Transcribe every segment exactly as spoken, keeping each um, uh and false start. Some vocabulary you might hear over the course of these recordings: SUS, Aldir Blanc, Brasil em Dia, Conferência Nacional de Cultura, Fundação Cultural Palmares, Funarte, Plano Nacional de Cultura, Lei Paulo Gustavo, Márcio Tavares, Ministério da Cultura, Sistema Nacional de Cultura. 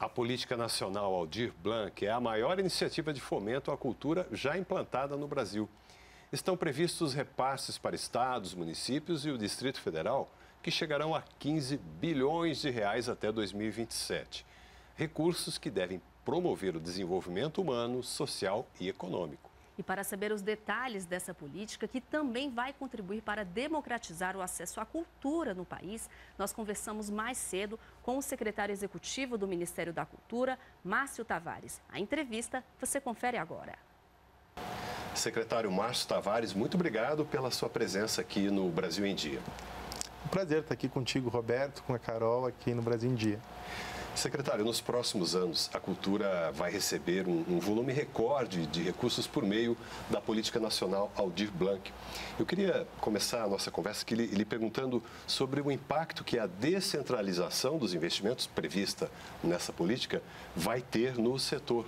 A Política Nacional Aldir Blanc é a maior iniciativa de fomento à cultura já implantada no Brasil. Estão previstos repasses para estados, municípios e o Distrito Federal, que chegarão a quinze bilhões de reais até dois mil e vinte e sete. Recursos que devem promover o desenvolvimento humano, social e econômico. E para saber os detalhes dessa política, que também vai contribuir para democratizar o acesso à cultura no país, nós conversamos mais cedo com o secretário executivo do Ministério da Cultura, Márcio Tavares. A entrevista você confere agora. Secretário Márcio Tavares, muito obrigado pela sua presença aqui no Brasil em Dia. Um prazer estar aqui contigo, Roberto, com a Carol, aqui no Brasil em Dia. Secretário, nos próximos anos, a cultura vai receber um, um volume recorde de recursos por meio da Política Nacional Aldir Blanc. Eu queria começar a nossa conversa aqui, lhe perguntando sobre o impacto que a descentralização dos investimentos prevista nessa política vai ter no setor.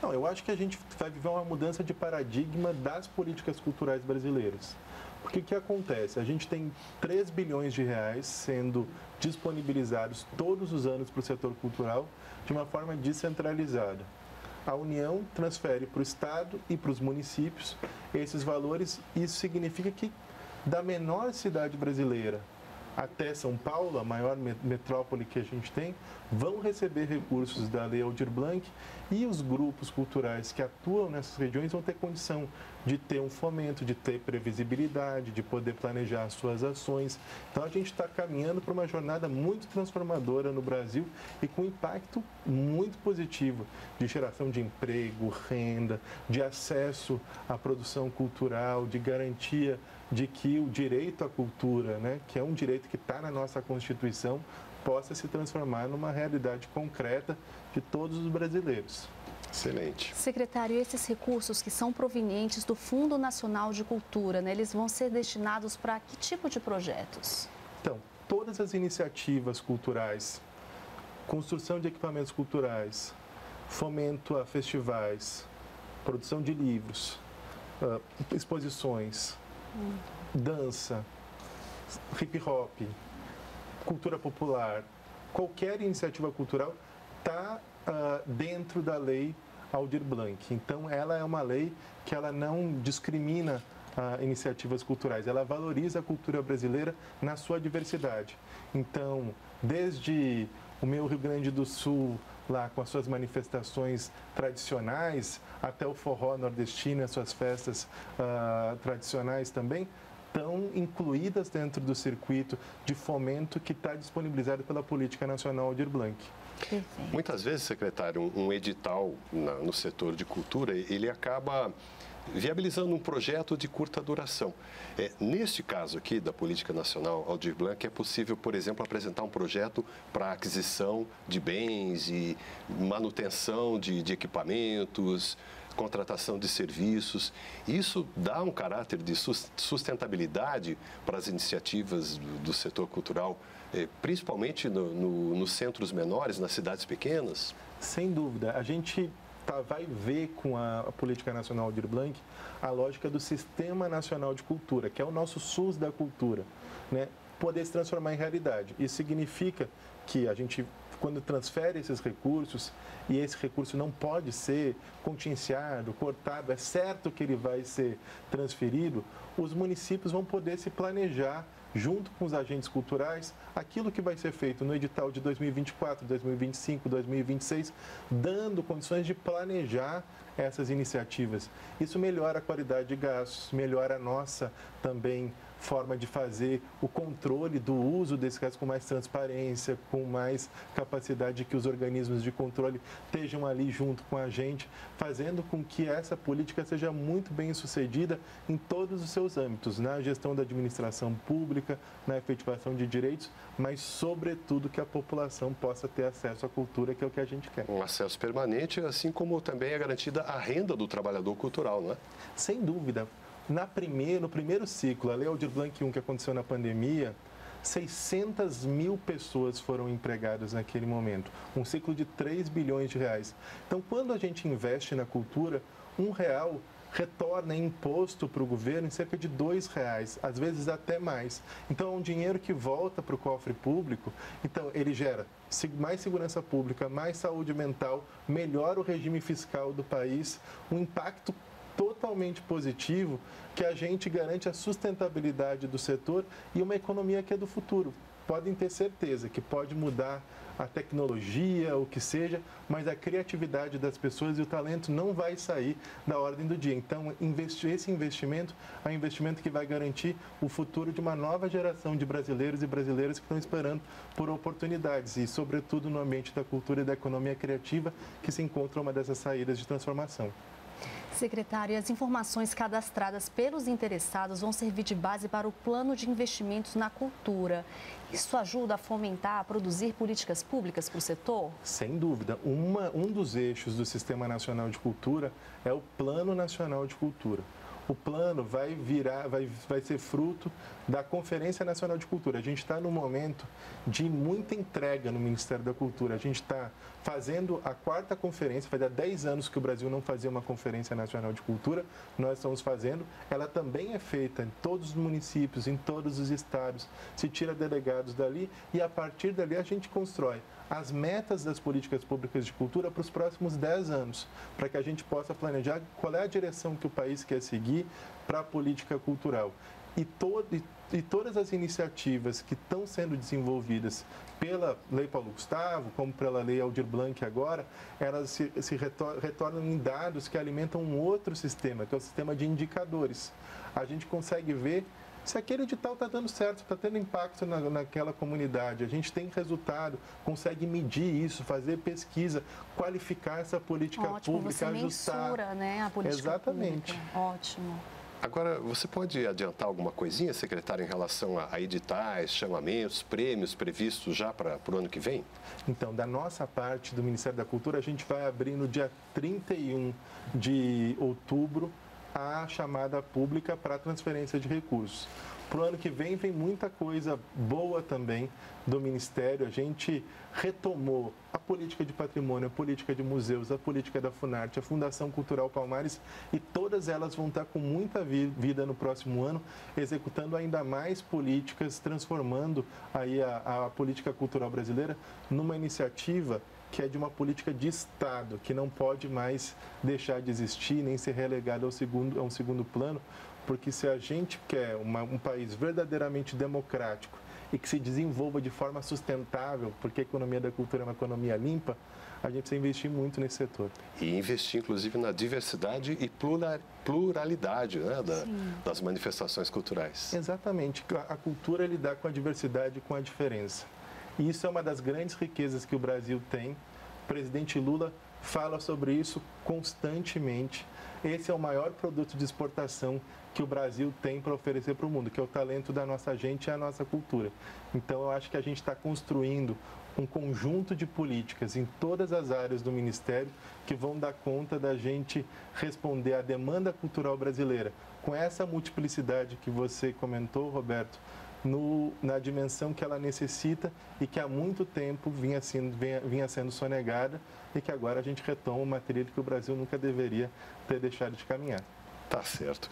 Não, eu acho que a gente vai viver uma mudança de paradigma das políticas culturais brasileiras. O que que acontece? A gente tem três bilhões de reais sendo disponibilizados todos os anos para o setor cultural de uma forma descentralizada. A União transfere para o Estado e para os municípios esses valores. Isso significa que da menor cidade brasileira até São Paulo, a maior metrópole que a gente tem, vão receber recursos da Lei Aldir Blanc, e os grupos culturais que atuam nessas regiões vão ter condição de ter um fomento, de ter previsibilidade, de poder planejar suas ações. Então, a gente está caminhando para uma jornada muito transformadora no Brasil e com impacto muito positivo de geração de emprego, renda, de acesso à produção cultural, de garantia de que o direito à cultura, né, que é um direito que está na nossa Constituição, possa se transformar numa realidade concreta de todos os brasileiros. Excelente. Secretário, esses recursos que são provenientes do Fundo Nacional de Cultura, né, eles vão ser destinados para que tipo de projetos? Então, todas as iniciativas culturais, construção de equipamentos culturais, fomento a festivais, produção de livros, uh, exposições, hum. dança, hip-hop, cultura popular, qualquer iniciativa cultural está uh, dentro da lei Aldir Blanc. Então, ela é uma lei que ela não discrimina uh, iniciativas culturais, ela valoriza a cultura brasileira na sua diversidade. Então, desde o meu Rio Grande do Sul, lá com as suas manifestações tradicionais, até o forró nordestino, as suas festas uh, tradicionais também, estão incluídas dentro do circuito de fomento que está disponibilizado pela Política Nacional Aldir Blanc. Perfeito. Muitas vezes, secretário, um edital na, no setor de cultura, ele acaba viabilizando um projeto de curta duração. É, neste caso aqui da Política Nacional Aldir Blanc, é possível, por exemplo, apresentar um projeto para aquisição de bens e manutenção de, de equipamentos, contratação de serviços. Isso dá um caráter de sustentabilidade para as iniciativas do setor cultural, principalmente no, no, nos centros menores, nas cidades pequenas? Sem dúvida. A gente tá, vai ver com a, a Política Nacional Aldir Blanc a lógica do Sistema Nacional de Cultura, que é o nosso SUS da cultura, né? Poder se transformar em realidade. Isso significa que a gente, quando transfere esses recursos, e esse recurso não pode ser contingenciado, cortado, é certo que ele vai ser transferido, os municípios vão poder se planejar junto com os agentes culturais aquilo que vai ser feito no edital de dois mil e vinte e quatro, dois mil e vinte e cinco, dois mil e vinte e seis, dando condições de planejar essas iniciativas. Isso melhora a qualidade de gastos, melhora a nossa também forma de fazer o controle do uso desse gasto com mais transparência, com mais capacidade de que os organismos de controle estejam ali junto com a gente, fazendo com que essa política seja muito bem sucedida em todos os seus âmbitos, na gestão da administração pública, na efetivação de direitos, mas sobretudo que a população possa ter acesso à cultura, que é o que a gente quer. Um acesso permanente, assim como também é garantida a renda do trabalhador cultural, não é? Sem dúvida. Na primeira, no primeiro ciclo, a Lei Aldir Blanc um, que aconteceu na pandemia, seiscentas mil pessoas foram empregadas naquele momento, um ciclo de três bilhões de reais. Então, quando a gente investe na cultura, um real retorna em imposto para o governo em cerca de dois reais, às vezes até mais. Então, é um dinheiro que volta para o cofre público. Então, ele gera mais segurança pública, mais saúde mental, melhora o regime fiscal do país, um impacto totalmente positivo que a gente garante a sustentabilidade do setor e uma economia que é do futuro. Podem ter certeza que pode mudar a tecnologia, o que seja, mas a criatividade das pessoas e o talento não vai sair da ordem do dia. Então, investir, esse investimento é um investimento que vai garantir o futuro de uma nova geração de brasileiros e brasileiras que estão esperando por oportunidades e, sobretudo, no ambiente da cultura e da economia criativa, que se encontra uma dessas saídas de transformação. Secretária, as informações cadastradas pelos interessados vão servir de base para o plano de investimentos na cultura. Isso ajuda a fomentar, a produzir políticas públicas para o setor? Sem dúvida. Uma, um dos eixos do Sistema Nacional de Cultura é o Plano Nacional de Cultura. O plano vai virar, vai, vai ser fruto da Conferência Nacional de Cultura. A gente está num momento de muita entrega no Ministério da Cultura. A gente está fazendo a quarta conferência, faz há dez anos que o Brasil não fazia uma Conferência Nacional de Cultura, nós estamos fazendo. Ela também é feita em todos os municípios, em todos os estados, se tira delegados dali e a partir dali a gente constrói as metas das políticas públicas de cultura para os próximos dez anos, para que a gente possa planejar qual é a direção que o país quer seguir para a política cultural. E, todo, e, e todas as iniciativas que estão sendo desenvolvidas pela Lei Paulo Gustavo, como pela Lei Aldir Blanc agora, elas se, se retor, retornam em dados que alimentam um outro sistema, que é o sistema de indicadores. A gente consegue ver se aquele edital está dando certo, está tendo impacto na, naquela comunidade. A gente tem resultado, consegue medir isso, fazer pesquisa, qualificar essa política Ótimo, pública, você ajustar. Mensura, né, a política Exatamente. Pública. Ótimo. Agora, você pode adiantar alguma coisinha, secretário, em relação a editais, chamamentos, prêmios previstos já para o ano que vem? Então, da nossa parte do Ministério da Cultura, a gente vai abrir no dia trinta e um de outubro a chamada pública para transferência de recursos. Para o ano que vem, vem muita coisa boa também do Ministério. A gente retomou a política de patrimônio, a política de museus, a política da Funarte, a Fundação Cultural Palmares, e todas elas vão estar com muita vida no próximo ano, executando ainda mais políticas, transformando aí a, a política cultural brasileira numa iniciativa que é de uma política de Estado, que não pode mais deixar de existir, nem ser relegada ao segundo, a um segundo plano, porque se a gente quer uma, um país verdadeiramente democrático e que se desenvolva de forma sustentável, porque a economia da cultura é uma economia limpa, a gente precisa investir muito nesse setor. E investir, inclusive, na diversidade e pluralidade, né, da, das manifestações culturais. Exatamente. A cultura lidar com a diversidade e com a diferença. E isso é uma das grandes riquezas que o Brasil tem. O presidente Lula fala sobre isso constantemente. Esse é o maior produto de exportação que o Brasil tem para oferecer para o mundo, que é o talento da nossa gente e a nossa cultura. Então, eu acho que a gente está construindo um conjunto de políticas em todas as áreas do Ministério que vão dar conta da gente responder à demanda cultural brasileira. Com essa multiplicidade que você comentou, Roberto, No, na dimensão que ela necessita e que há muito tempo vinha sendo, vinha, vinha sendo sonegada e que agora a gente retoma uma trilha que o Brasil nunca deveria ter deixado de caminhar. Tá certo.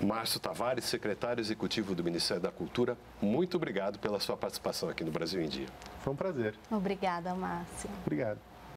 Márcio Tavares, secretário executivo do Ministério da Cultura, muito obrigado pela sua participação aqui no Brasil em Dia. Foi um prazer. Obrigada, Márcio. Obrigado.